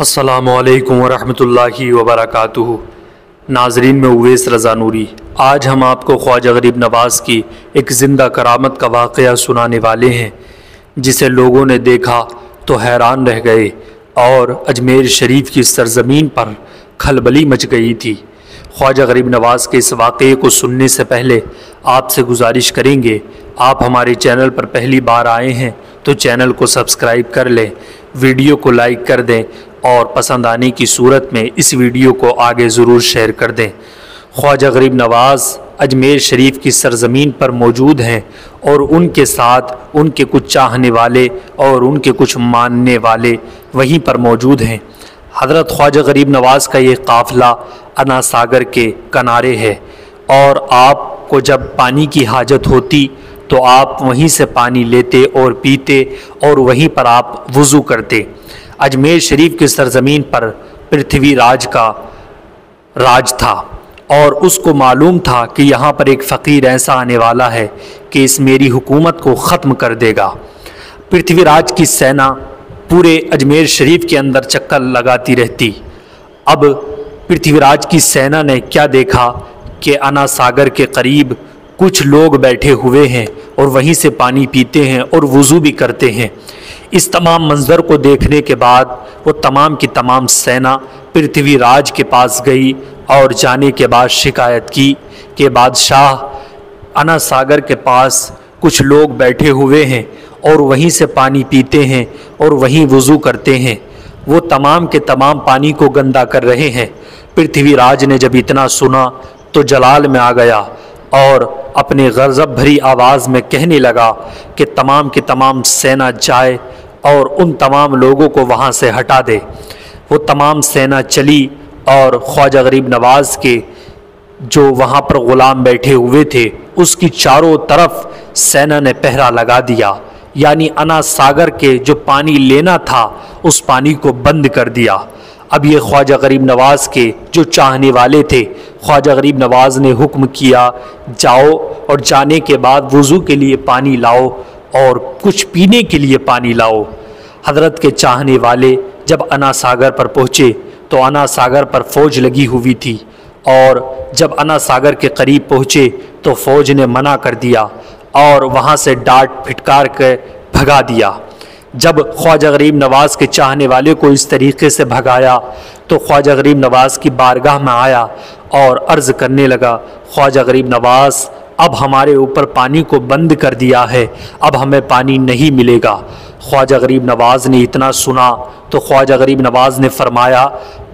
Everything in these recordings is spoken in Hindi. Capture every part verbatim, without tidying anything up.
अस्सलामुअलैकुम वरहमतुल्लाहि वबरकातुहु। नाजरीन, में उवेस रजा नूरी। आज हम आपको ख्वाजा गरीब नवाज की एक ज़िंदा करामत का वाक़या सुनाने वाले हैं, जिसे लोगों ने देखा तो हैरान रह गए और अजमेर शरीफ की सरज़मीन पर खलबली मच गई थी। ख्वाजा गरीब नवाज के इस वाक़े को सुनने से पहले आपसे गुजारिश करेंगे, आप हमारे चैनल पर पहली बार आए हैं तो चैनल को सब्सक्राइब कर लें, वीडियो को लाइक कर दें और पसंद आने की सूरत में इस वीडियो को आगे ज़रूर शेयर कर दें। ख्वाजा गरीब नवाज अजमेर शरीफ की सरज़मीन पर मौजूद हैं और उनके साथ उनके कुछ चाहने वाले और उनके कुछ मानने वाले वहीं पर मौजूद हैं। हज़रत ख्वाजा गरीब नवाज का ये काफ़िला आनासागर के किनारे है और आपको जब पानी की हाजत होती तो आप वहीं से पानी लेते और पीते और वहीं पर आप वज़ू करते। अजमेर शरीफ की सरज़मीन पर पृथ्वीराज का राज था और उसको मालूम था कि यहाँ पर एक फ़कीर ऐसा आने वाला है कि इस मेरी हुकूमत को ख़त्म कर देगा। पृथ्वीराज की सेना पूरे अजमेर शरीफ के अंदर चक्कर लगाती रहती। अब पृथ्वीराज की सेना ने क्या देखा कि आनासागर के करीब कुछ लोग बैठे हुए हैं और वहीं से पानी पीते हैं और वज़ू भी करते हैं। इस तमाम मंजर को देखने के बाद वो तमाम की तमाम सेना पृथ्वीराज के पास गई और जाने के बाद शिकायत की कि बादशाह, आनासागर के पास कुछ लोग बैठे हुए हैं और वहीं से पानी पीते हैं और वहीं वज़ू करते हैं, वो तमाम के तमाम पानी को गंदा कर रहे हैं। पृथ्वीराज ने जब इतना सुना तो जलाल में आ गया और अपने गज़ब भरी आवाज़ में कहने लगा कि तमाम की तमाम सेना जाए और उन तमाम लोगों को वहाँ से हटा दे। वो तमाम सेना चली और ख्वाजा गरीब नवाज के जो वहाँ पर ग़ुलाम बैठे हुए थे उसकी चारों तरफ सेना ने पहरा लगा दिया, यानी आनासागर के जो पानी लेना था उस पानी को बंद कर दिया। अब ये ख्वाजा गरीब नवाज़ के जो चाहने वाले थे, ख्वाजा गरीब नवाज ने हुक्म किया जाओ और जाने के बाद वज़ू के लिए पानी लाओ और कुछ पीने के लिए पानी लाओ। हजरत के चाहने वाले जब आनासागर पर पहुँचे तो आनासागर पर फ़ौज लगी हुई थी और जब आनासागर के करीब पहुँचे तो फ़ौज ने मना कर दिया और वहाँ से डांट फिटकार के भगा दिया। जब ख्वाजा गरीब नवाज के चाहने वाले को इस तरीके से भगाया तो ख्वाजा गरीब नवाज की बारगाह में आया और अर्ज़ करने लगा, ख्वाजा गरीब नवाज, अब हमारे ऊपर पानी को बंद कर दिया है, अब हमें पानी नहीं मिलेगा। ख्वाजा गरीब नवाज ने इतना सुना तो ख्वाजा गरीब नवाज ने फरमाया,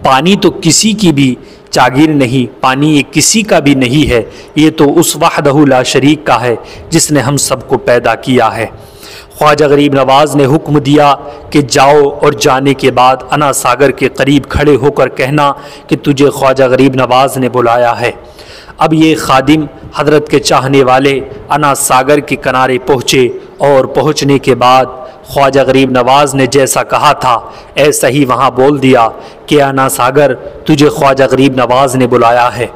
पानी तो किसी की भी जागीर नहीं, पानी ये किसी का भी नहीं है, ये तो उस वहदहु ला शरीक का है जिसने हम सबको पैदा किया है। ख्वाजा गरीब नवाज ने हुक्म दिया कि जाओ और जाने के बाद आनासागर के करीब खड़े होकर कहना कि तुझे ख्वाजा गरीब नवाज ने बुलाया है। अब ये खादिम हजरत के चाहने वाले आनासागर के किनारे पहुँचे और पहुँचने के बाद ख्वाजा गरीब नवाज ने जैसा कहा था ऐसा ही वहाँ बोल दिया कि आनासागर, तुझे ख्वाजा गरीब नवाज ने बुलाया है।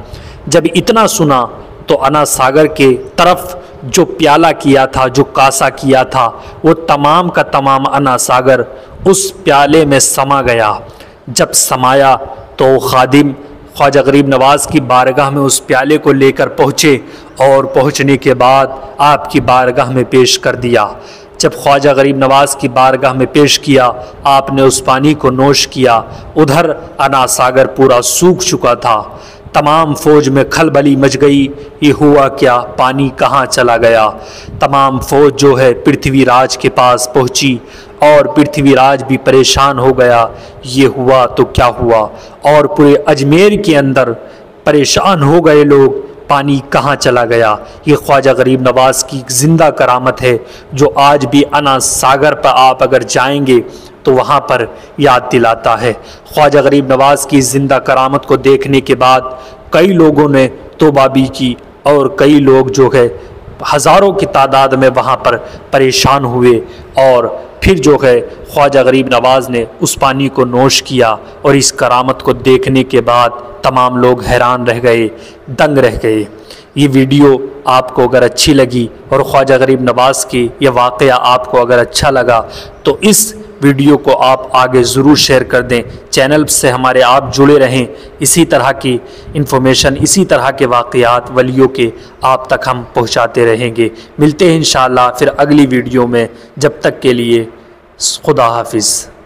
जब इतना सुना तो आनासागर के तरफ जो प्याला किया था, जो कासा किया था, वो तमाम का तमाम आनासागर उस प्याले में समा गया। जब समाया तो खादिम ख्वाजा गरीब नवाज की बारगाह में उस प्याले को लेकर पहुँचे और पहुँचने के बाद आपकी बारगाह में पेश कर दिया। जब ख्वाजा गरीब नवाज की बारगाह में पेश किया, आपने उस पानी को नोश किया। उधर आनासागर पूरा सूख चुका था, तमाम फ़ौज में खलबली मच गई, ये हुआ क्या, पानी कहाँ चला गया। तमाम फ़ौज जो है पृथ्वीराज के पास पहुँची और पृथ्वीराज भी परेशान हो गया, ये हुआ तो क्या हुआ, और पूरे अजमेर के अंदर परेशान हो गए लोग, पानी कहाँ चला गया। ये ख्वाजा गरीब नवाज की ज़िंदा करामत है जो आज भी आनासागर पर आप अगर जाएंगे तो वहाँ पर याद दिलाता है। ख्वाजा गरीब नवाज की ज़िंदा करामत को देखने के बाद कई लोगों ने तौबा भी की और कई लोग जो है हज़ारों की तादाद में वहाँ पर परेशान हुए और फिर जो है ख्वाजा गरीब नवाज ने उस पानी को नोश किया और इस करामत को देखने के बाद तमाम लोग हैरान रह गए, दंग रह गए। ये वीडियो आपको अगर अच्छी लगी और ख्वाजा गरीब नवाज की यह वाक़या आपको अगर अच्छा लगा तो इस वीडियो को आप आगे ज़रूर शेयर कर दें। चैनल से हमारे आप जुड़े रहें, इसी तरह की इन्फॉर्मेशन, इसी तरह के वाक़यात वलियों के आप तक हम पहुँचाते रहेंगे। मिलते हैं इंशाअल्लाह फिर अगली वीडियो में, जब तक के लिए खुदा हाफिज़।